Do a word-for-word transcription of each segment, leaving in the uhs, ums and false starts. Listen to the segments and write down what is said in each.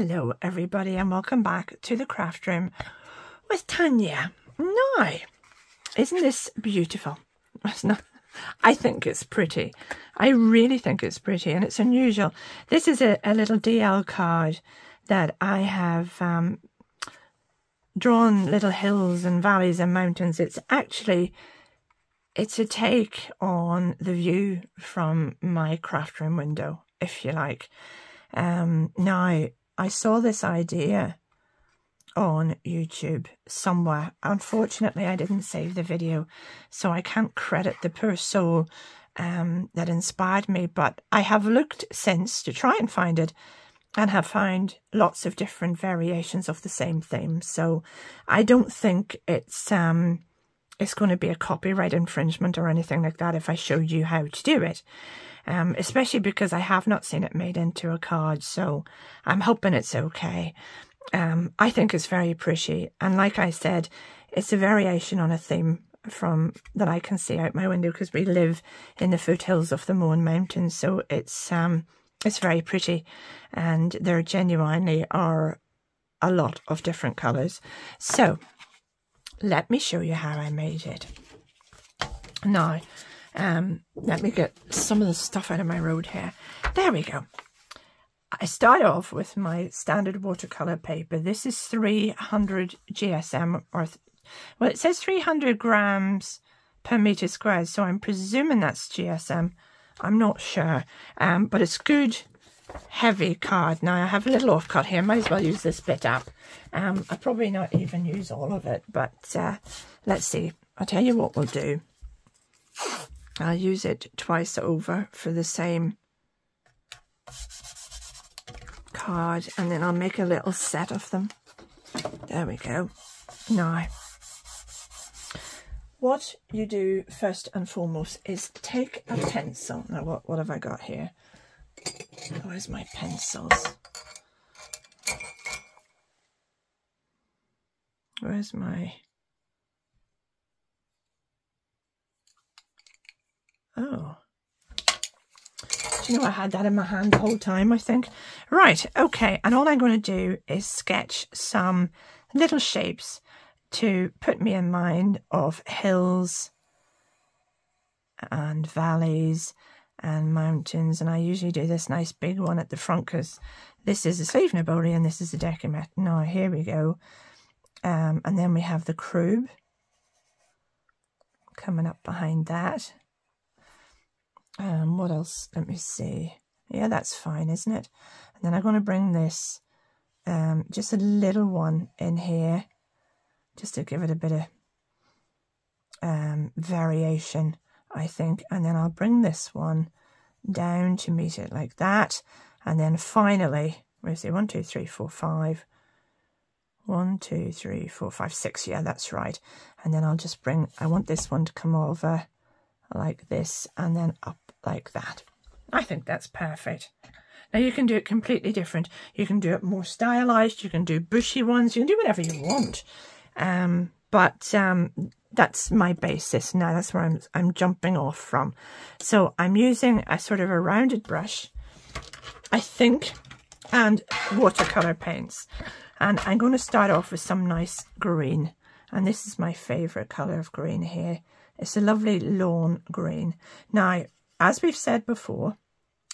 Hello everybody and welcome back to the craft room with Tanya. Now, isn't this beautiful? It's not, I think it's pretty. I really think it's pretty and it's unusual. This is a, a little D L card that I have um, drawn little hills and valleys and mountains. It's actually, it's a take on the view from my craft room window, if you like. Um, now, I saw this idea on YouTube somewhere. Unfortunately, I didn't save the video, so I can't credit the poor soul um, that inspired me. But I have looked since to try and find it and have found lots of different variations of the same theme. So I don't think it's um, it's going to be a copyright infringement or anything like that if I show you how to do it. Um, especially because I have not seen it made into a card, so I'm hoping it's okay. Um, I think it's very pretty, and like I said, it's a variation on a theme from that I can see out my window because we live in the foothills of the Mourne mountains, so it's um, it's very pretty, and there genuinely are a lot of different colours. So let me show you how I made it now. Um, let me get some of the stuff out of my road here. There we go. I start off with my standard watercolour paper. This is three hundred G S M, or th well, it says three hundred grams per metre squared, so I'm presuming that's G S M. I'm not sure, um, but it's good, heavy card. Now, I have a little offcut here. Might as well use this bit up. Um, I'll probably not even use all of it, but uh, let's see. I'll tell you what we'll do. I'll use it twice over for the same card, and then I'll make a little set of them. There we go. Now, what you do first and foremost is take a pencil. Now, what, what have I got here? Where's my pencils? Where's my... Oh, do you know I had that in my hand the whole time, I think? Right, okay, and all I'm going to do is sketch some little shapes to put me in mind of hills and valleys and mountains, and I usually do this nice big one at the front because this is the Slieve na Boley and this is the Decamet. Now, here we go. Um, and then we have the Crub coming up behind that. Um, what else? Let me see. Yeah, that's fine, isn't it? And then I'm going to bring this, um, just a little one in here, just to give it a bit of um, variation, I think. And then I'll bring this one down to meet it like that. And then finally, where's the one, two, three, four, five. One, two, three, four, five, six. Yeah, that's right. And then I'll just bring, I want this one to come over like this and then up like that. I think that's perfect. Now you can do it completely different. You can do it more stylized, you can do bushy ones, you can do whatever you want. Um, but um, that's my basis now, that's where I'm, I'm jumping off from. So I'm using a sort of a rounded brush, I think, and watercolor paints. And I'm going to start off with some nice green. And this is my favorite color of green here. It's a lovely lawn green. Now, as we've said before,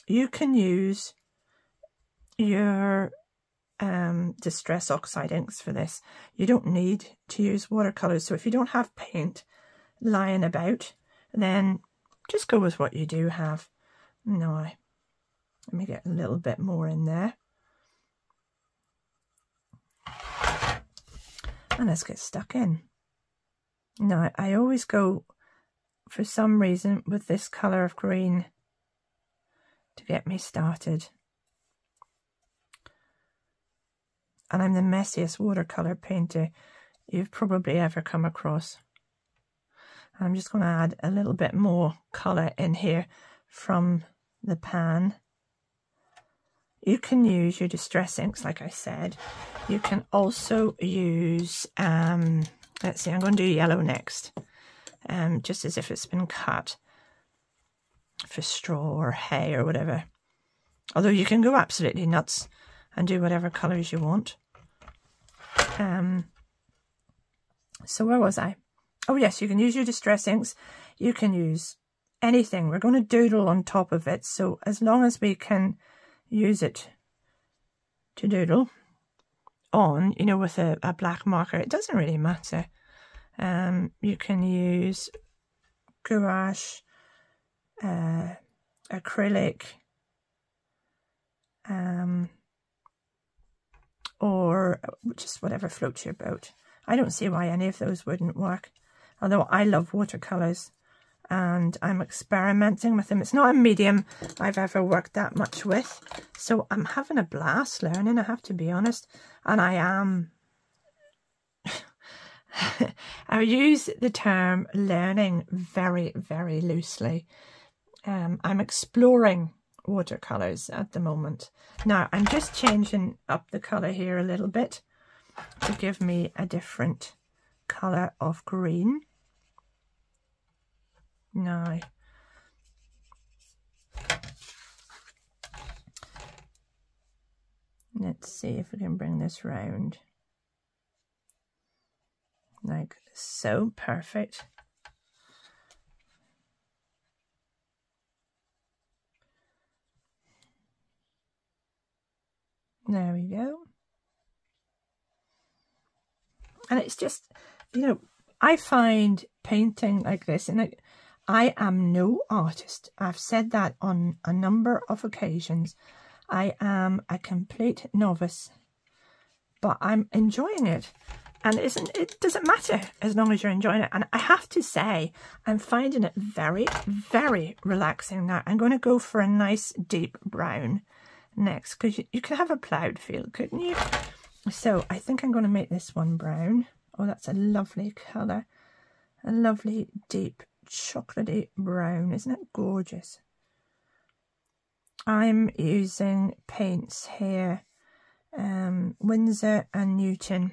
you can use your um, distress oxide inks for this. You don't need to use watercolors. So if you don't have paint lying about, then just go with what you do have. Now, let me get a little bit more in there. And let's get stuck in. Now, I always go, for some reason, with this colour of green to get me started. And I'm the messiest watercolour painter you've probably ever come across. And I'm just going to add a little bit more colour in here from the pan. You can use your distress inks, like I said. You can also use... Um, let's see, I'm going to do yellow next, um, just as if it's been cut for straw or hay or whatever. Although you can go absolutely nuts and do whatever colours you want. Um, so where was I? Oh yes, you can use your distress inks. You can use anything. We're going to doodle on top of it, so as long as we can use it to doodle on, you know, with a, a black marker, it doesn't really matter. Um, you can use gouache, uh, acrylic, um, or just whatever floats your boat. I don't see why any of those wouldn't work, although I love watercolors and I'm experimenting with them. It's not a medium I've ever worked that much with, so I'm having a blast learning, I have to be honest. And I am, I use the term learning very, very loosely. Um, I'm exploring watercolors at the moment. Now I'm just changing up the color here a little bit to give me a different color of green. Now, let's see if we can bring this round like so. Perfect. There we go. And it's just, you know, I find painting like this, and I, I am no artist. I've said that on a number of occasions. I am a complete novice, but I'm enjoying it. And isn't, it doesn't matter as long as you're enjoying it. And I have to say, I'm finding it very, very relaxing now. I'm going to go for a nice deep brown next, because you, you could have a ploughed field, couldn't you? So I think I'm going to make this one brown. Oh, that's a lovely colour. A lovely deep chocolatey brown. Isn't it gorgeous? I'm using paints here. Um, Winsor and Newton.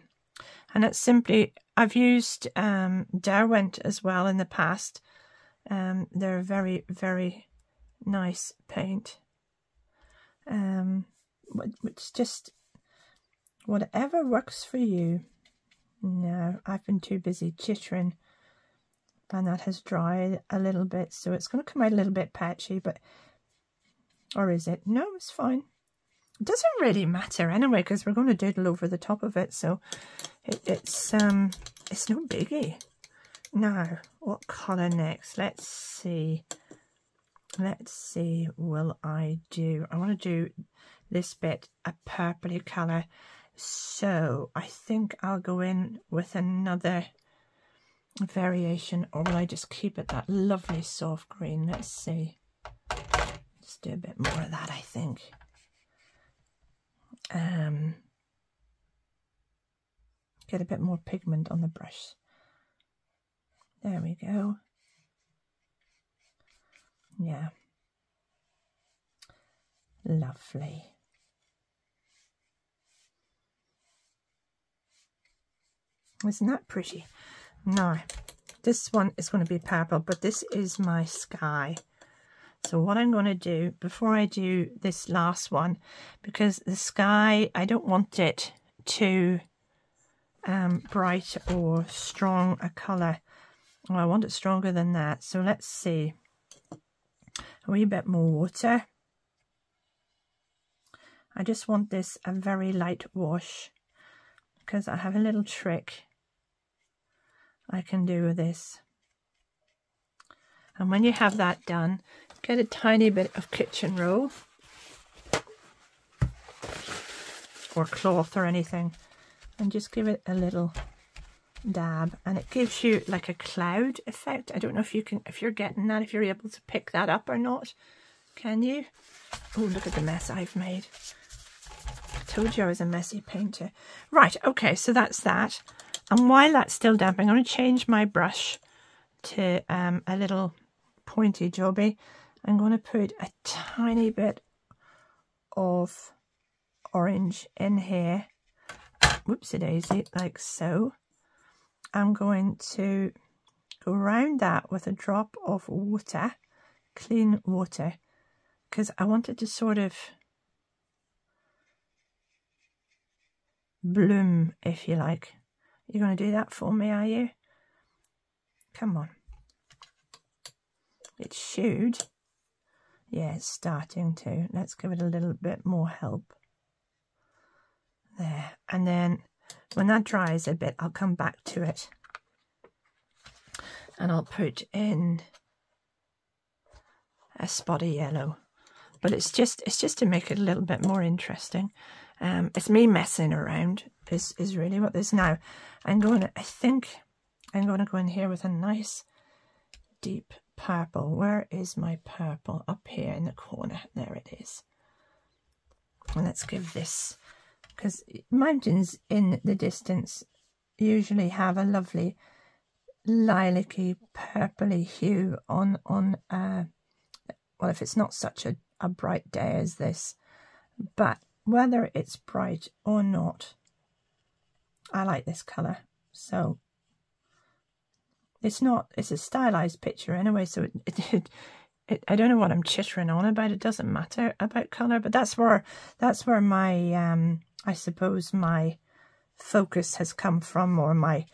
And it's simply, I've used um, Derwent as well in the past. Um, they're a very, very nice paint. Um, it's just... whatever works for you. No, I've been too busy chittering, and that has dried a little bit, so it's going to come out a little bit patchy, but, or is it? No, it's fine. It doesn't really matter anyway, because we're going to doodle over the top of it, so it, it's um, it's no biggie. Now, what colour next? Let's see. Let's see, will I do? I want to do this bit a purpley colour. So I think I'll go in with another variation, or will I just keep it that lovely soft green? Let's see. Let's do a bit more of that, I think. Um, get a bit more pigment on the brush. There we go. Yeah. Lovely. Isn't that pretty? Now, this one is going to be purple, but this is my sky. So what I'm going to do before I do this last one, because the sky, I don't want it too um, bright or strong a colour. Well, I want it stronger than that. So let's see. A wee bit more water. I just want this a very light wash, because I have a little trick I can do with this. And when you have that done, get a tiny bit of kitchen roll or cloth or anything, and just give it a little dab, and it gives you like a cloud effect. I don't know if you can, if you're getting that, if you're able to pick that up or not. Can you? Oh, look at the mess I've made. I told you I was a messy painter. Right, okay, so that's that. And while that's still damping, I'm going to change my brush to um, a little pointy jobby. I'm going to put a tiny bit of orange in here. Whoopsie daisy, like so. I'm going to go around that with a drop of water, clean water, because I wanted to sort of bloom, if you like. You're going to do that for me, are you? Come on. It should. Yeah, it's starting to. Let's give it a little bit more help. There. And then when that dries a bit, I'll come back to it. And I'll put in a spot of yellow. But it's just it's just to make it a little bit more interesting. Um, it's me messing around is, is really what this is now. I'm going to, I think I'm going to go in here with a nice deep purple. Where is my purple? Up here in the corner. There it is. And let's give this, because mountains in the distance usually have a lovely lilac-y, purpley hue on, on uh, well, if it's not such a, a bright day as this. But whether it's bright or not, I like this colour. So it's not, it's a stylized picture anyway, so it, it, it, it I don't know what I'm chittering on about. It doesn't matter about colour, but that's where, that's where my, um, I suppose my focus has come from, or my,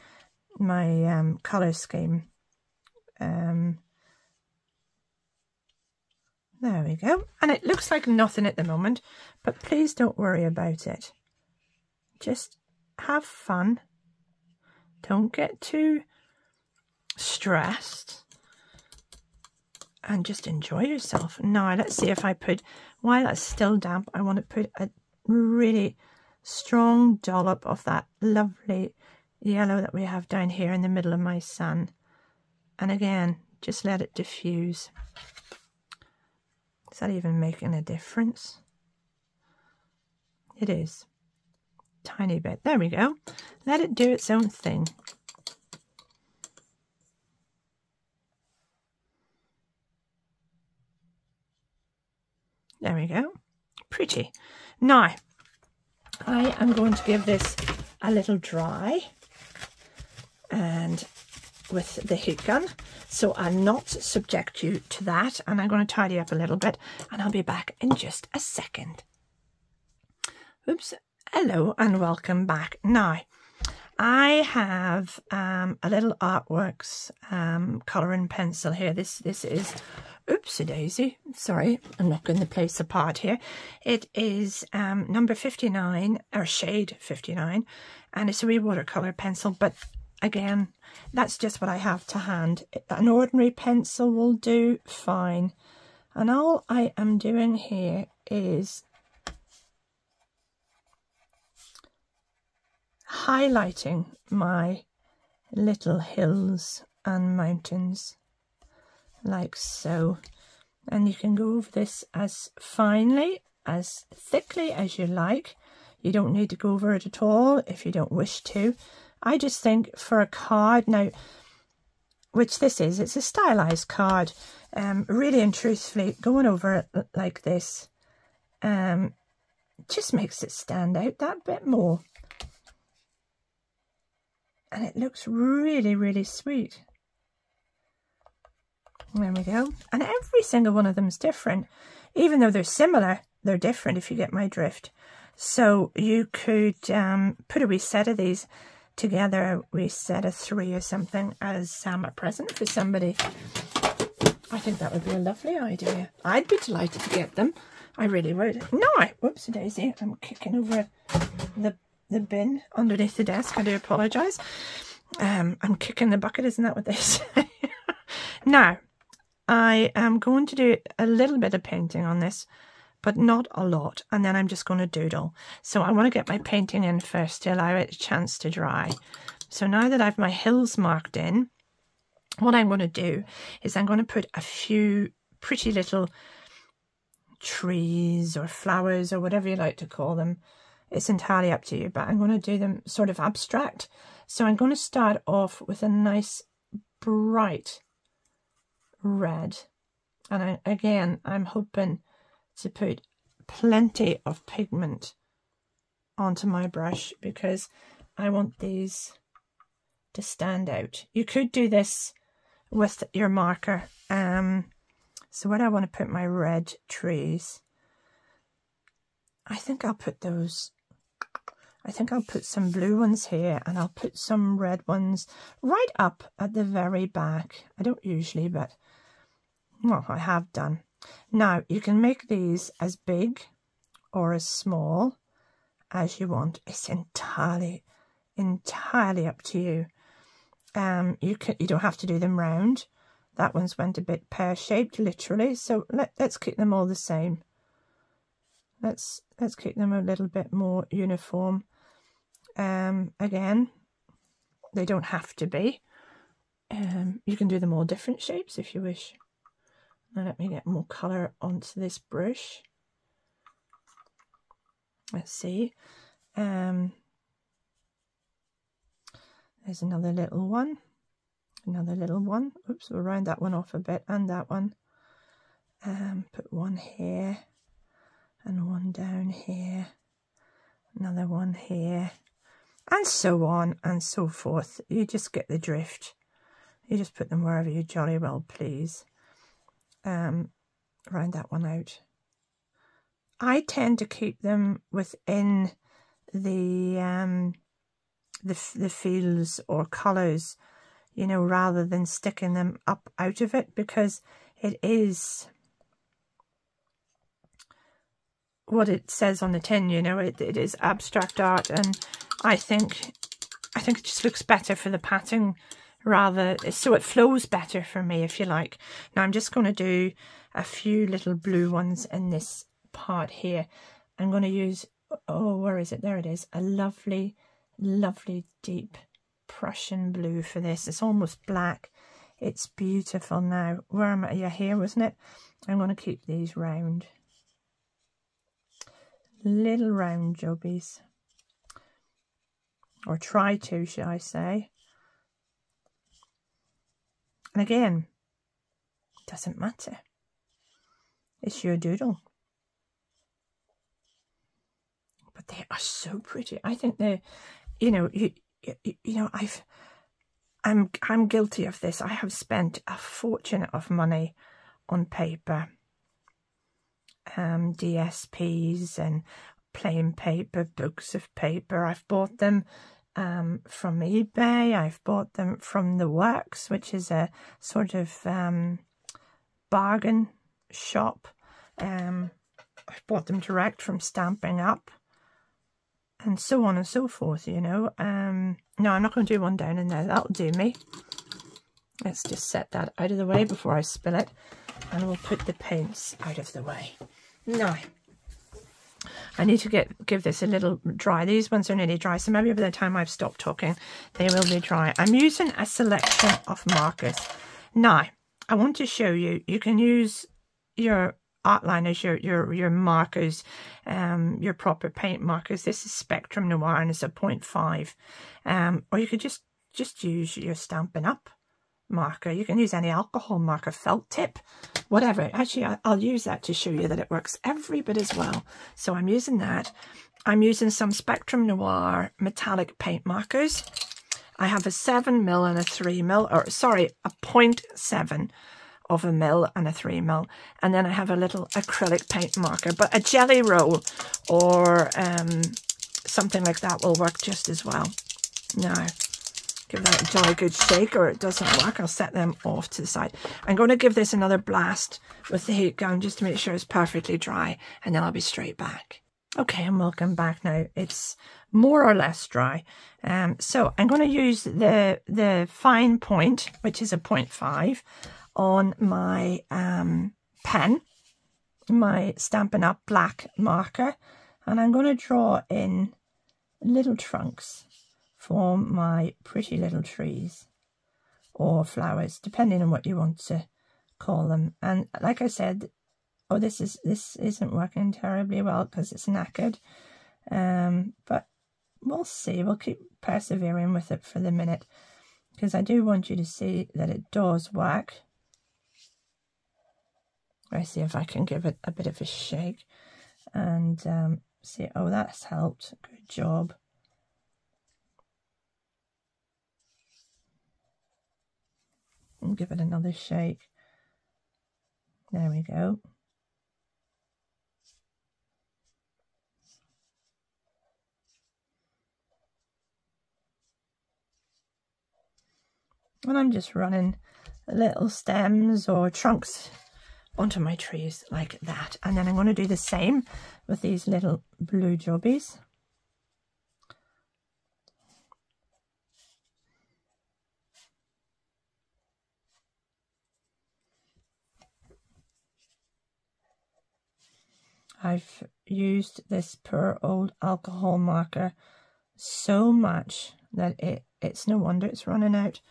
my um, colour scheme. Um, there we go. And it looks like nothing at the moment, but please don't worry about it. Just have fun. Don't get too stressed. And just enjoy yourself. Now, let's see if I put, while that's still damp, I want to put a really strong dollop of that lovely yellow that we have down here in the middle of my sun. And again, just let it diffuse. Is that even making a difference? It is. Tiny bit. There we go. Let it do its own thing. There we go. Pretty. Now, I am going to give this a little dry, and with the heat gun, so I'll not subject you to that, and I'm going to tidy up a little bit, and I'll be back in just a second. Oops. Hello and welcome back. Now, I have um, a little Artworks um, colouring pencil here. This this is, oopsie daisy, sorry, I'm knocking the place apart here. It is um, number fifty-nine, or shade fifty-nine, and it's a wee watercolour pencil, but again, that's just what I have to hand. An ordinary pencil will do fine. And all I am doing here is highlighting my little hills and mountains, like so. And you can go over this as finely, as thickly as you like. You don't need to go over it at all if you don't wish to. I just think for a card now, which this is, it's a stylized card, um, really and truthfully going over it like this um, just makes it stand out that bit more. And it looks really, really sweet. There we go. And every single one of them is different. Even though they're similar, they're different, if you get my drift. So you could um, put a wee set of these together, we set a three or something as um, a present for somebody. I think that would be a lovely idea. I'd be delighted to get them. I really would. No, whoopsie daisy, I'm kicking over the the bin underneath the desk. I do apologise. Um, I'm kicking the bucket. Isn't that what they say? Now, I am going to do a little bit of painting on this, but not a lot, and then I'm just going to doodle. So I want to get my painting in first to allow it a chance to dry. So now that I've my hills marked in, what I'm going to do is I'm going to put a few pretty little trees or flowers or whatever you like to call them. It's entirely up to you, but I'm going to do them sort of abstract. So I'm going to start off with a nice bright red. And I, again, I'm hoping to put plenty of pigment onto my brush because I want these to stand out. You could do this with your marker. Um, so where do I want to put my red trees? I think I'll put those. I think I'll put some blue ones here, and I'll put some red ones right up at the very back. I don't usually, but well, I have done. Now you can make these as big or as small as you want. It's entirely entirely up to you. Um you can you don't have to do them round. That one's went a bit pear-shaped literally, so let, let's keep them all the same. Let's let's keep them a little bit more uniform. Um again, they don't have to be. Um you can do them all different shapes if you wish. Now let me get more colour onto this brush. Let's see. Um, there's another little one. Another little one. Oops, we'll round that one off a bit, and that one. Um, put one here, and one down here, another one here, and so on and so forth. You just get the drift. You just put them wherever you jolly well please. Um, round that one out. I tend to keep them within the um, the the fields or colours, you know, rather than sticking them up out of it, because it is what it says on the tin. You know, it it is abstract art, and I think I think it just looks better for the pattern. Rather, so it flows better for me, if you like. Now I'm just going to do a few little blue ones in this part here. I'm going to use, oh, where is it? There it is. A lovely, lovely deep Prussian blue for this. It's almost black. It's beautiful. Now, where am I? Yeah, here, wasn't it? I'm going to keep these round. Little round jobbies. Or try to, should I say. And again, doesn't matter. It's your doodle. But they are so pretty. I think they, you know, you, you, you know, I've, I'm, I'm guilty of this. I have spent a fortune of money on paper, um, D S Ps and plain paper, books of paper. I've bought them. Um, from eBay. I've bought them from The Works, which is a sort of um, bargain shop. Um, I've bought them direct from Stamping Up, and so on and so forth, you know. Um, no, I'm not going to do one down in there. That'll do me. Let's just set that out of the way before I spill it, and we'll put the paints out of the way. Now, I need to get give this a little dry. These ones are nearly dry, so maybe by the time I've stopped talking, they will be dry. I'm using a selection of markers. Now, I want to show you, you can use your outliners, your your, your markers, um, your proper paint markers. This is Spectrum Noir, and it's a point five. Um, or you could just, just use your Stampin' Up marker. You can use any alcohol marker, felt tip, whatever. Actually, I, I'll use that to show you that it works every bit as well. So I'm using that. I'm using some Spectrum Noir metallic paint markers. I have a seven mil and a three mil, or sorry, a point seven of a mil and a three mil. And then I have a little acrylic paint marker, but a jelly roll or um, something like that will work just as well. Now, give that a jolly good shake, or it doesn't work. I'll set them off to the side. I'm going to give this another blast with the heat gun just to make sure it's perfectly dry, and then I'll be straight back. Okay, and welcome back now. It's more or less dry. Um, so I'm going to use the the fine point, which is a point five, on my um, pen, my Stampin' Up! Black marker, and I'm going to draw in little trunks for my pretty little trees or flowers, depending on what you want to call them. And like I said, oh, this is this isn't working terribly well because it's knackered, um, but we'll see. We'll keep persevering with it for the minute, because I do want you to see that it does work. Let's see if I can give it a bit of a shake and um, see. Oh, that's helped. Good job. And give it another shake. There we go. when I'm just running little stems or trunks onto my trees like that. And then I'm going to do the same with these little blue jobbies. I've used this poor old alcohol marker so much that it, it's no wonder it's running out.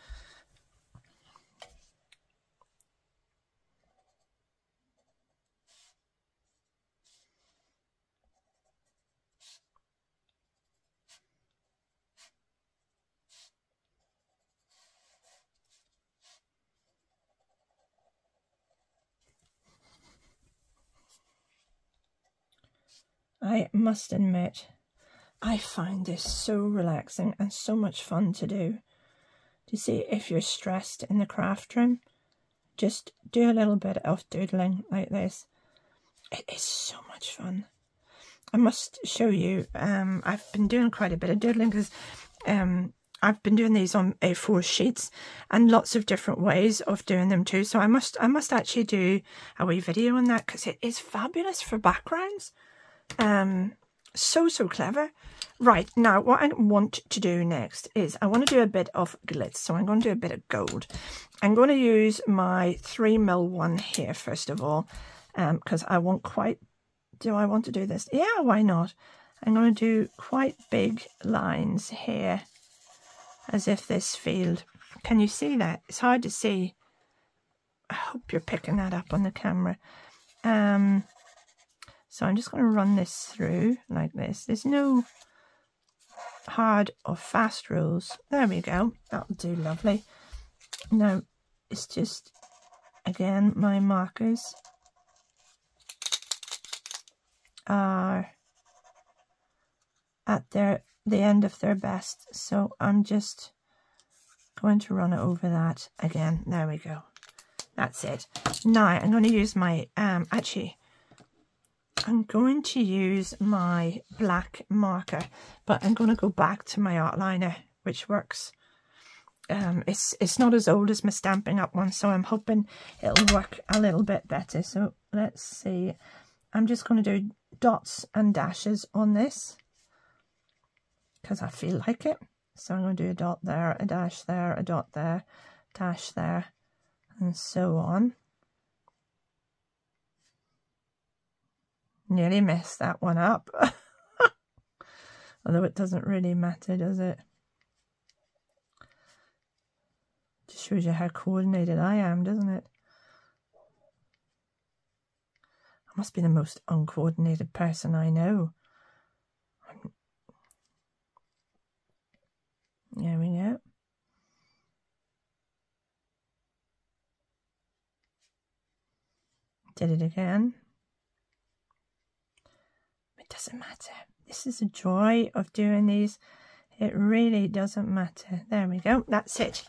I must admit, I find this so relaxing and so much fun to do. To see if you're stressed in the craft room, just do a little bit of doodling like this. It is so much fun. I must show you, um, I've been doing quite a bit of doodling because um, I've been doing these on A four sheets and lots of different ways of doing them too. So I must, I must actually do a wee video on that because it is fabulous for backgrounds. Um, so, so clever. Right, now what I want to do next is I want to do a bit of glitz. So I'm going to do a bit of gold. I'm going to use my three mil one here, first of all, um, because I want quite, do I want to do this? Yeah, why not? I'm going to do quite big lines here, as if this field, can you see that? It's hard to see. I hope you're picking that up on the camera. Um... So I'm just going to run this through like this. There's no hard or fast rules. There we go. That'll do lovely. Now it's just, again, my markers are at their the end of their best. So I'm just going to run it over that again. There we go. That's it. Now I'm going to use my, um, actually, I'm going to use my black marker, but I'm going to go back to my outliner, which works. Um, it's, it's not as old as my Stamping Up one, so I'm hoping it'll work a little bit better. So let's see. I'm just going to do dots and dashes on this because I feel like it. So I'm going to do a dot there, a dash there, a dot there, dash there, and so on. Nearly messed that one up. Although it doesn't really matter, does it? Just shows you how coordinated I am, doesn't it? I must be the most uncoordinated person I know. There we go. Did it again. Doesn't matter. This is the joy of doing these. It really doesn't matter. There we go. That's it.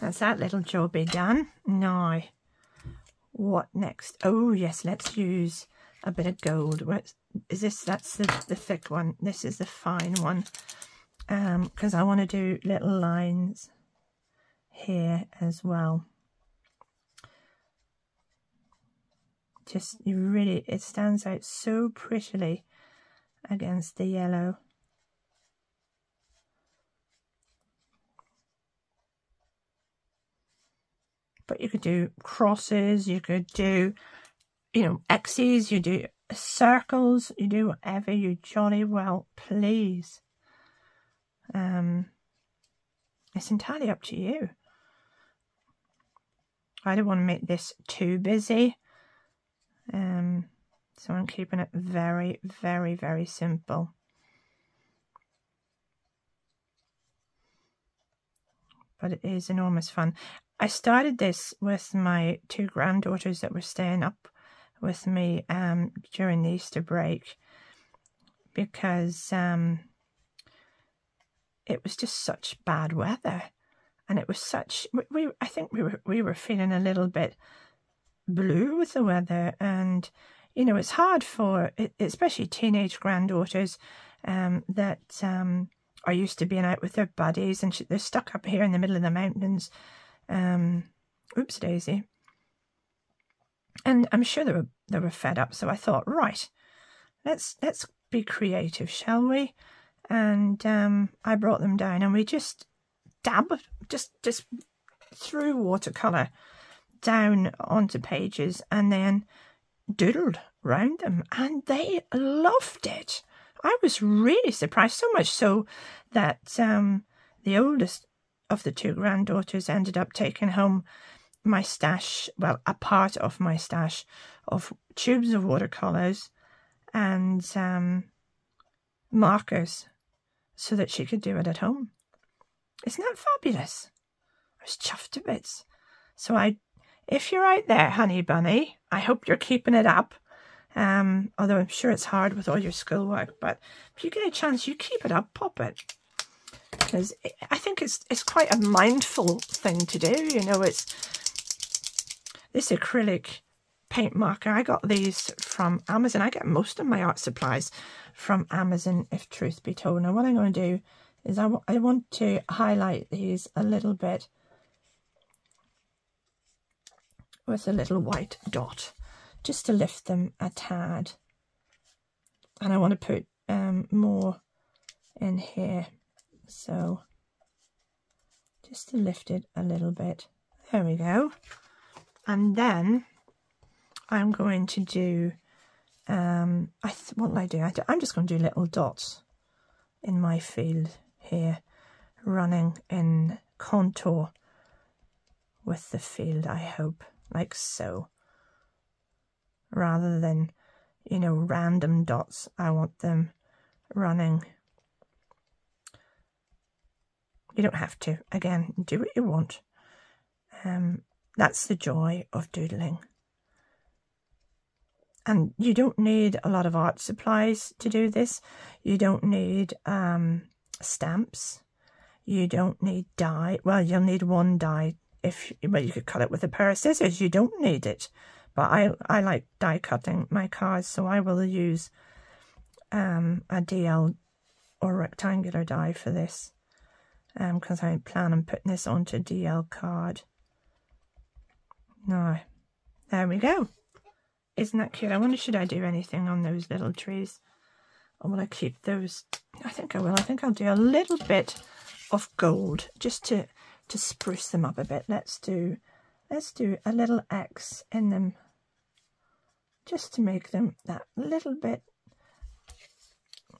That's that little jobby done. Now, what next? Oh yes, let's use a bit of gold. What's, is this? That's the, the thick one. This is the fine one. Um, because I want to do little lines here as well. Just you really, it stands out so prettily against the yellow. But you could do crosses, you could do, you know, X's, you do circles, you do whatever you jolly well please. Um, it's entirely up to you. I don't want to make this too busy. Um, So I'm keeping it very, very, very simple. But it is enormous fun. I started this with my two granddaughters that were staying up with me um, during the Easter break because um, it was just such bad weather. And it was such, we, we I think we were, we were feeling a little bit blue with the weather. And you know, it's hard for, especially teenage granddaughters um, that um, are used to being out with their buddies and they're stuck up here in the middle of the mountains Um, oops daisy. And I'm sure they were they were fed up, so I thought, right, let's let's be creative, shall we? And um, I brought them down, and we just dabbed, just just threw watercolor down onto pages, and then doodled round them, and they loved it. I was really surprised, so much so that um, the oldest of the two granddaughters ended up taking home my stash, well, a part of my stash of tubes of watercolors and um, markers, so that she could do it at home. Isn't that fabulous? I was chuffed to bits. So I, if you're out there, honey bunny, I hope you're keeping it up. Um, although I'm sure it's hard with all your schoolwork, but if you get a chance, you keep it up, pop it. Because it, I think it's it's quite a mindful thing to do. You know, it's this acrylic paint marker. I got these from Amazon. I get most of my art supplies from Amazon, if truth be told. Now, what I'm going to do is I, I want to highlight these a little bit with a little white dot, just to lift them a tad. And I want to put um, more in here. So just to lift it a little bit. There we go. And then I'm going to do, um, I th what will I do? I do? I'm just going to do little dots in my field here, running in contour with the field, I hope, like so. Rather than, you know, random dots, I want them running. You don't have to, again, do what you want. Um, that's the joy of doodling. And you don't need a lot of art supplies to do this. You don't need um, stamps. You don't need dye. Well, you'll need one dye. If well, you could cut it with a pair of scissors. You don't need it. But I, I like die cutting my cards, so I will use um, a D L or rectangular die for this, because um, I plan on putting this onto D L card. Now, there we go. Isn't that cute? I wonder, should I do anything on those little trees? Or will I keep those? I think I will. I think I'll do a little bit of gold just to, to spruce them up a bit. Let's do... Let's do a little X in them, just to make them that little bit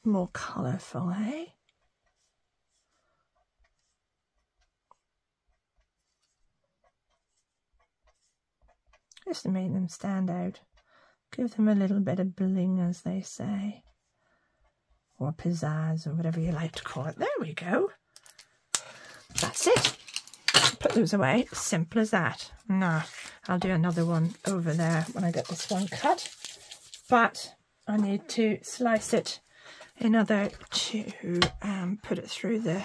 more colourful, eh? Just to make them stand out, give them a little bit of bling, as they say, or pizzazz, or whatever you like to call it. There we go. That's it. Put those away, simple as that. Now, I'll do another one over there when I get this one cut, but I need to slice it in order to um, put it through the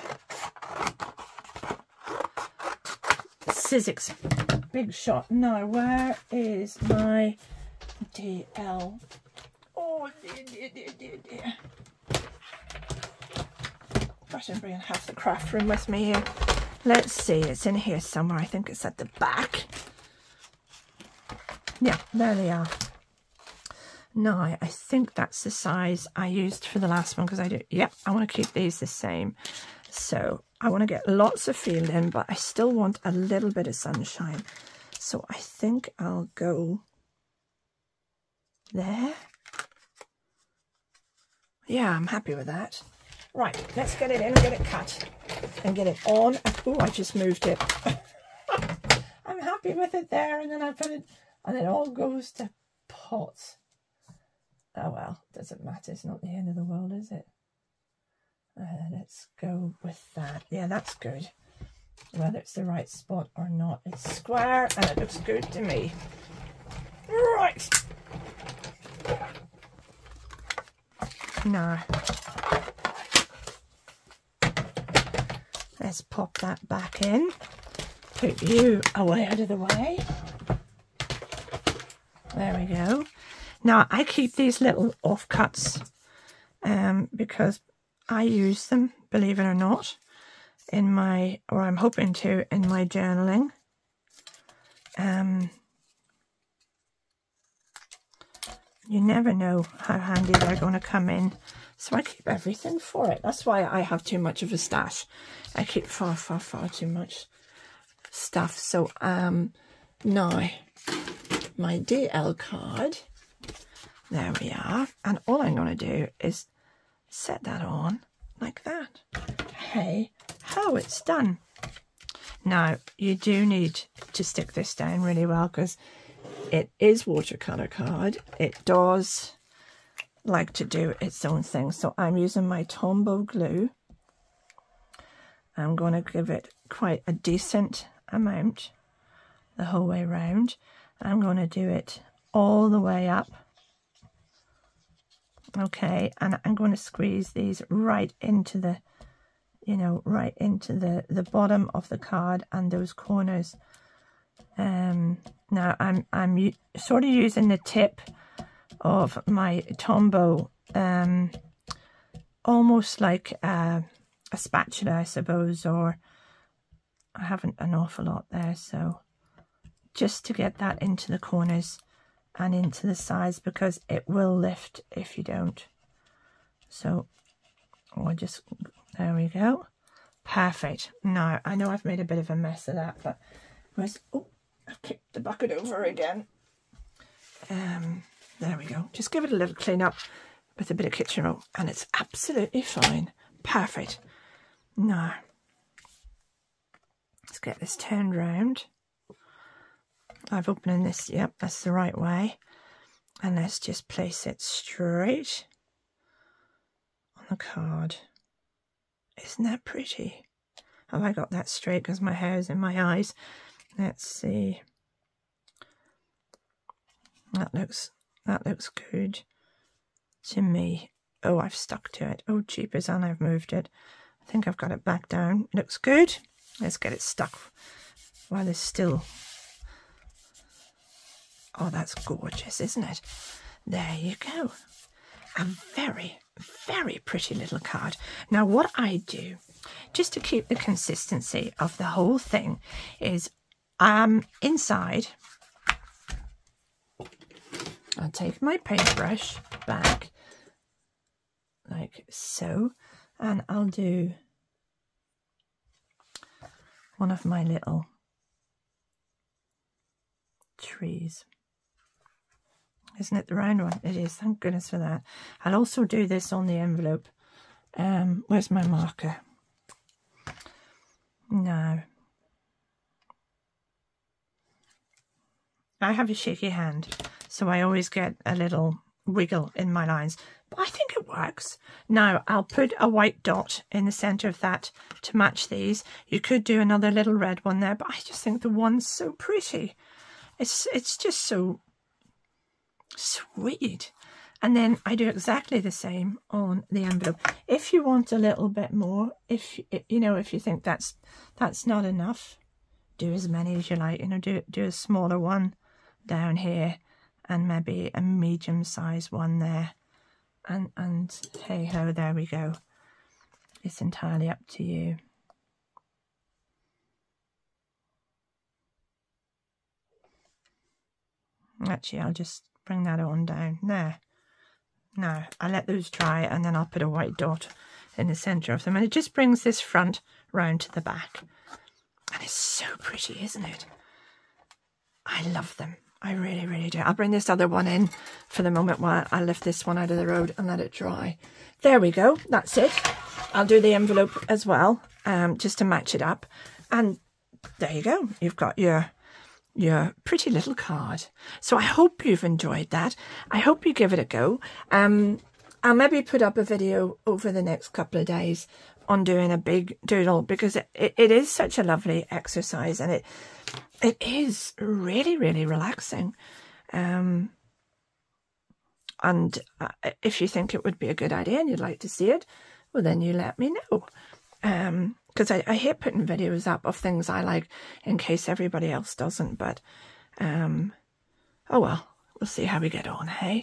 Sizzix Big Shot. Now, where is my D L? Oh, dear, dear, dear, dear, dear. I should bring half the craft room with me here. Let's see, it's in here somewhere. I think it's at the back. Yeah, there they are. Now, I think that's the size I used for the last one, because I do. Yep, I want to keep these the same. So I want to get lots of field in, but I still want a little bit of sunshine. So I think I'll go there. Yeah, I'm happy with that. Right, let's get it in and get it cut and get it on. Oh, I just moved it. I'm happy with it there, and then I put it, and it all goes to pot. Oh well, doesn't matter. It's not the end of the world, is it? Uh, let's go with that. Yeah, that's good. Whether it's the right spot or not, it's square and it looks good to me. Right. No. Let's pop that back in, put you away out of the way. There we go. Now, I keep these little offcuts um, because I use them, believe it or not, in my, or I'm hoping to, in my journaling. Um, you never know how handy they're going to come in. So I keep everything for it. That's why I have too much of a stash. I keep far, far, far too much stuff. So um, now my D L card, there we are. And all I'm going to do is set that on like that. Hey, how it's done. Now, you do need to stick this down really well because it is watercolor card. It does like to do its own thing. So I'm using my Tombow glue. I'm going to give it quite a decent amount the whole way round. I'm going to do it all the way up. Okay, and I'm going to squeeze these right into the, you know, right into the, the bottom of the card and those corners. Um, now I'm, I'm sort of using the tip of my Tombow, um, almost like a, a spatula, I suppose, or I haven't an awful lot there. So just to get that into the corners and into the sides, because it will lift if you don't. So we'll just, there we go. Perfect. Now, I know I've made a bit of a mess of that, but where's, oh, I've kicked the bucket over again. Um, there we go. Just give it a little clean up with a bit of kitchen roll, and it's absolutely fine. Perfect. Now, let's get this turned round. I've opened this, yep, that's the right way. And let's just place it straight on the card. Isn't that pretty? Have I got that straight? Because my hair's in my eyes. Let's see. That looks, that looks good to me. Oh, I've stuck to it. Oh, jeepers, and I've moved it. I think I've got it back down. Looks good. Let's get it stuck while it's still. Oh, that's gorgeous, isn't it? There you go. A very, very pretty little card. Now, what I do, just to keep the consistency of the whole thing, is um, inside, I'll take my paintbrush back, like so, and I'll do one of my little trees. Isn't it the round one? It is. Thank goodness for that. I'll also do this on the envelope. Um, where's my marker? No. I have a shaky hand, so I always get a little wiggle in my lines. But I think it works. Now, I'll put a white dot in the centre of that to match these. You could do another little red one there, but I just think the one's so pretty. It's, it's just so sweet. And then I do exactly the same on the envelope. If you want a little bit more, if you know, if you think that's that's not enough, do as many as you like, you know, do do a smaller one down here and maybe a medium sized one there, and and hey ho, there we go. It's entirely up to you. Actually, I'll just bring that on down there. Now, I let those dry and then I'll put a white dot in the centre of them, and it just brings this front round to the back. And it's so pretty, isn't it? I love them. I really, really do. I'll bring this other one in for the moment while I lift this one out of the road and let it dry. There we go. That's it. I'll do the envelope as well, um, just to match it up. And there you go. You've got your your pretty little card. So I hope you've enjoyed that. I hope you give it a go. Um, I'll maybe put up a video over the next couple of days on doing a big doodle, because it, it, it is such a lovely exercise, and it it is really, really relaxing. Um, and if you think it would be a good idea and you'd like to see it, well, then you let me know. Um, because I, I hate putting videos up of things I like in case everybody else doesn't, but um, oh well, we'll see how we get on, hey?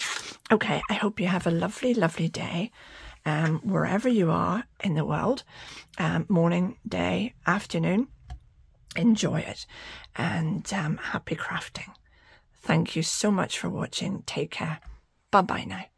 Okay, I hope you have a lovely, lovely day, um, wherever you are in the world, um, morning, day, afternoon. enjoy it, and um, happy crafting. Thank you so much for watching. Take care. Bye-bye now.